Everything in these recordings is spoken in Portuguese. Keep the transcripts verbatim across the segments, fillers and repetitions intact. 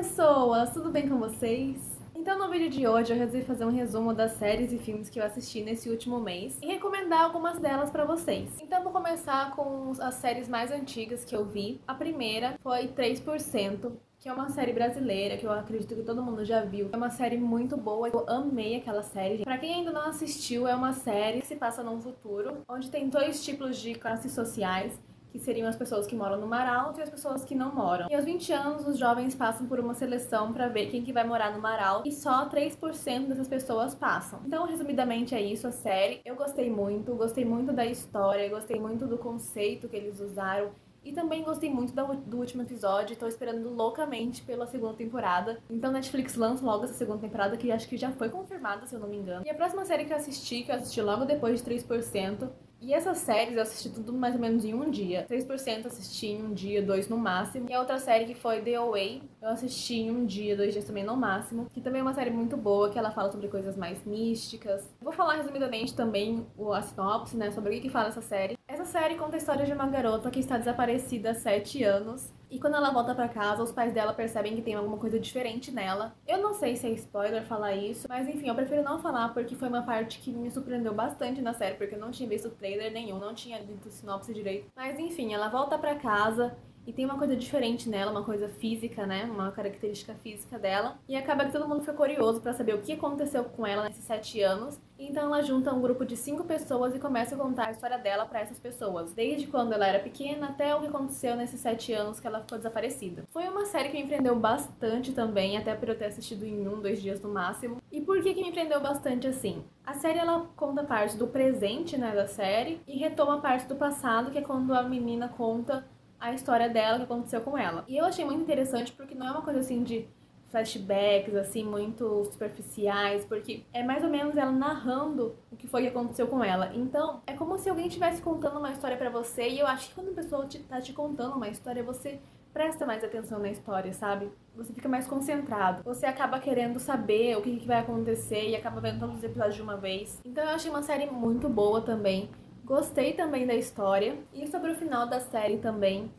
pessoas! Tudo bem com vocês? Então no vídeo de hoje eu resolvi fazer um resumo das séries e filmes que eu assisti nesse último mês e recomendar algumas delas pra vocês. Então vou começar com as séries mais antigas que eu vi. A primeira foi três por cento. Que é uma série brasileira, que eu acredito que todo mundo já viu. É uma série muito boa, eu amei aquela série. Pra quem ainda não assistiu, é uma série que se passa num futuro, onde tem dois tipos de classes sociais, que seriam as pessoas que moram no mar alto e as pessoas que não moram. E aos vinte anos, os jovens passam por uma seleção pra ver quem que vai morar no mar alto, e só três por cento dessas pessoas passam. Então, resumidamente, é isso a série. Eu gostei muito, gostei muito da história, gostei muito do conceito que eles usaram, e também gostei muito do último episódio, estou esperando loucamente pela segunda temporada. Então Netflix lança logo essa segunda temporada, que acho que já foi confirmada, se eu não me engano. E a próxima série que eu assisti, que eu assisti logo depois de três por cento, e essas séries eu assisti tudo mais ou menos em um dia. três por cento assisti em um dia, dois no máximo. E a outra série que foi The Away, eu assisti em um dia, dois dias também no máximo. Que também é uma série muito boa, que ela fala sobre coisas mais místicas. Eu vou falar resumidamente também a sinopse, né, sobre o que, que fala essa série. Essa série conta a história de uma garota que está desaparecida há sete anos. E quando ela volta pra casa, os pais dela percebem que tem alguma coisa diferente nela. Eu não sei se é spoiler falar isso, mas enfim, eu prefiro não falar porque foi uma parte que me surpreendeu bastante na série, porque eu não tinha visto trailer nenhum, não tinha lido sinopse direito. Mas enfim, ela volta pra casa e tem uma coisa diferente nela, uma coisa física, né? Uma característica física dela. E acaba que todo mundo fica curioso pra saber o que aconteceu com ela nesses sete anos. Então ela junta um grupo de cinco pessoas e começa a contar a história dela pra essas pessoas. Desde quando ela era pequena até o que aconteceu nesses sete anos que ela ficou desaparecida. Foi uma série que me prendeu bastante também, até por eu ter assistido em um, dois dias no máximo. E por que que me prendeu bastante assim? A série, ela conta parte do presente, né, da série. E retoma parte do passado, que é quando a menina conta a história dela, o que aconteceu com ela. E eu achei muito interessante porque não é uma coisa assim de flashbacks, assim, muito superficiais, porque é mais ou menos ela narrando o que foi que aconteceu com ela. Então, é como se alguém estivesse contando uma história pra você, e eu acho que quando a pessoa te, tá te contando uma história, você presta mais atenção na história, sabe? Você fica mais concentrado. Você acaba querendo saber o que, que vai acontecer e acaba vendo todos os episódios de uma vez. Então eu achei uma série muito boa também. Gostei também da história. E sobre o final da série também.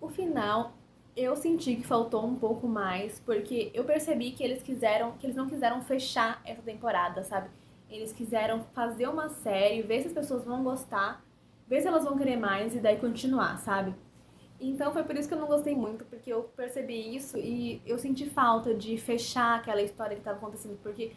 O final, eu senti que faltou um pouco mais, porque eu percebi que eles quiseram, que eles não quiseram fechar essa temporada, sabe? Eles quiseram fazer uma série, ver se as pessoas vão gostar, ver se elas vão querer mais e daí continuar, sabe? Então foi por isso que eu não gostei muito, porque eu percebi isso e eu senti falta de fechar aquela história que estava acontecendo, porque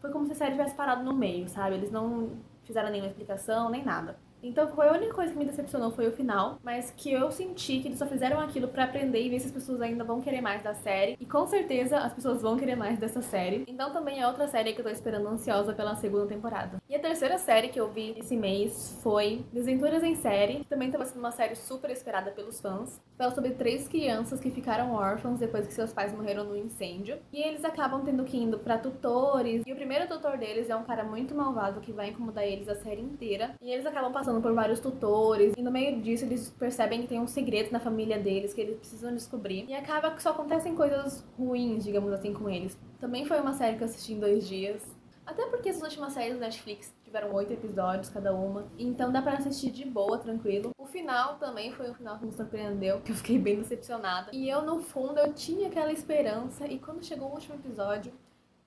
foi como se a série tivesse parado no meio, sabe? Eles não fizeram nenhuma explicação, nem nada. Então foi a única coisa que me decepcionou, foi o final. Mas que eu senti que eles só fizeram aquilo pra aprender e ver se as pessoas ainda vão querer mais da série. E com certeza as pessoas vão querer mais dessa série. Então também é outra série que eu tô esperando ansiosa pela segunda temporada. E a terceira série que eu vi esse mês foi Desventuras em Série, que também tá sendo uma série super esperada pelos fãs. Fala sobre três crianças que ficaram órfãos depois que seus pais morreram no incêndio. E eles acabam tendo que ir pra tutores. E o primeiro tutor deles é um cara muito malvado que vai incomodar eles a série inteira. E eles acabam passando por vários tutores, e no meio disso eles percebem que tem um segredo na família deles que eles precisam descobrir, e acaba que só acontecem coisas ruins, digamos assim, com eles. Também foi uma série que eu assisti em dois dias, até porque essas últimas séries do Netflix tiveram oito episódios cada uma, então dá pra assistir de boa, tranquilo. O final também foi um final que me surpreendeu, que eu fiquei bem decepcionada, e eu no fundo eu tinha aquela esperança, e quando chegou o último episódio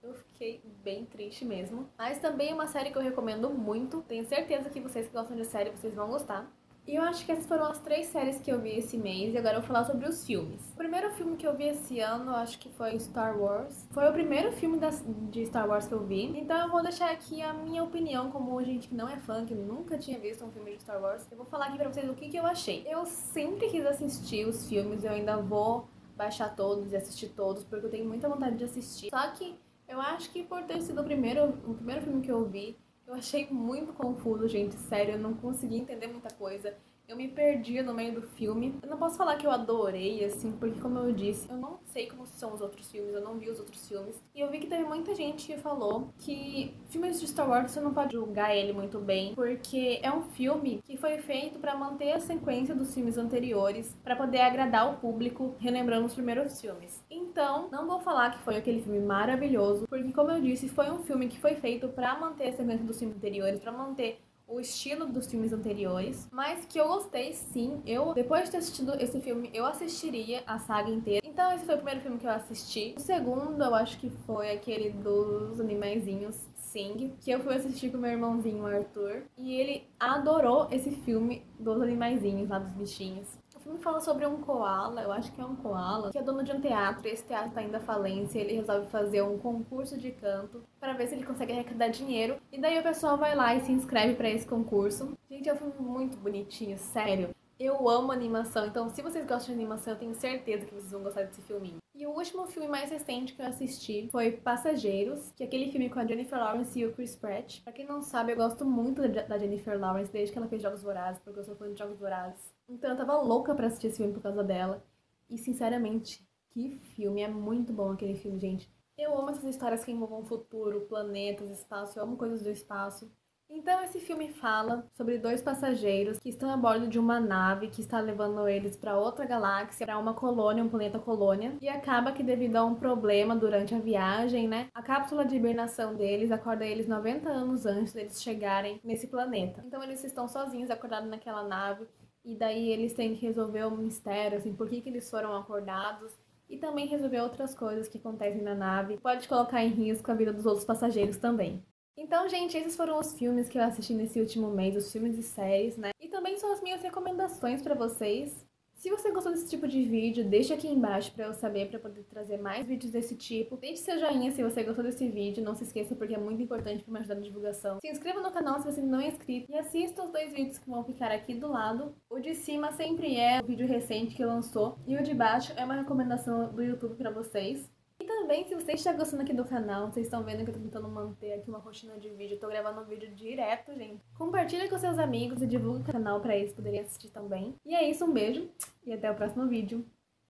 eu fiquei bem triste mesmo. Mas também é uma série que eu recomendo muito. Tenho certeza que vocês que gostam de série, vocês vão gostar. E eu acho que essas foram as três séries que eu vi esse mês. E agora eu vou falar sobre os filmes. O primeiro filme que eu vi esse ano, eu acho que foi Star Wars. Foi o primeiro filme da, de Star Wars que eu vi. Então eu vou deixar aqui a minha opinião como gente que não é fã, que nunca tinha visto um filme de Star Wars. Eu vou falar aqui pra vocês o que, que eu achei. Eu sempre quis assistir os filmes. Eu ainda vou baixar todos e assistir todos, porque eu tenho muita vontade de assistir. Só que eu acho que por ter sido o primeiro, o primeiro filme que eu vi, eu achei muito confuso, gente, sério, eu não consegui entender muita coisa. Eu me perdi no meio do filme. Eu não posso falar que eu adorei, assim, porque como eu disse, eu não sei como são os outros filmes, eu não vi os outros filmes. E eu vi que teve muita gente que falou que filmes de Star Wars você não pode julgar ele muito bem, porque é um filme que foi feito pra manter a sequência dos filmes anteriores, pra poder agradar o público, relembrando os primeiros filmes. Então, não vou falar que foi aquele filme maravilhoso, porque como eu disse, foi um filme que foi feito pra manter a sequência dos filmes anteriores, pra manter o estilo dos filmes anteriores, mas que eu gostei sim. Eu, depois de ter assistido esse filme, eu assistiria a saga inteira. Então esse foi o primeiro filme que eu assisti. O segundo, eu acho que foi aquele dos animaizinhos, Sing, que eu fui assistir com meu irmãozinho, Arthur, e ele adorou esse filme dos animaizinhos, lá dos bichinhos. O filme fala sobre um koala, eu acho que é um koala, que é dono de um teatro, e esse teatro tá indo à falência, ele resolve fazer um concurso de canto para ver se ele consegue arrecadar dinheiro, e daí o pessoal vai lá e se inscreve para esse concurso. Gente, é um filme muito bonitinho, sério. Eu amo animação, então se vocês gostam de animação, eu tenho certeza que vocês vão gostar desse filminho. E o último filme mais recente que eu assisti foi Passageiros, que é aquele filme com a Jennifer Lawrence e o Chris Pratt. Pra quem não sabe, eu gosto muito da Jennifer Lawrence desde que ela fez Jogos Vorazes, porque eu sou fã de Jogos Vorazes. Então eu tava louca pra assistir esse filme por causa dela. E sinceramente, que filme, é muito bom aquele filme, gente. Eu amo essas histórias que envolvam o futuro, planetas, espaço, eu amo coisas do espaço. Então esse filme fala sobre dois passageiros que estão a bordo de uma nave que está levando eles para outra galáxia, para uma colônia, um planeta colônia, e acaba que devido a um problema durante a viagem, né, a cápsula de hibernação deles acorda eles noventa anos antes deles chegarem nesse planeta. Então eles estão sozinhos, acordados naquela nave, e daí eles têm que resolver um mistério, assim, por que que eles foram acordados, e também resolver outras coisas que acontecem na nave, pode colocar em risco a vida dos outros passageiros também. Então, gente, esses foram os filmes que eu assisti nesse último mês, os filmes e séries, né? E também são as minhas recomendações pra vocês. Se você gostou desse tipo de vídeo, deixa aqui embaixo pra eu saber, pra poder trazer mais vídeos desse tipo. Deixe seu joinha se você gostou desse vídeo, não se esqueça porque é muito importante pra me ajudar na divulgação. Se inscreva no canal se você não é inscrito e assista os dois vídeos que vão ficar aqui do lado. O de cima sempre é o vídeo recente que lançou e o de baixo é uma recomendação do YouTube pra vocês. E também, se vocês estão gostando aqui do canal, vocês estão vendo que eu tô tentando manter aqui uma rotina de vídeo, eu tô gravando um vídeo direto, gente. Compartilha com seus amigos e divulga o canal pra eles poderem assistir também. E é isso, um beijo e até o próximo vídeo.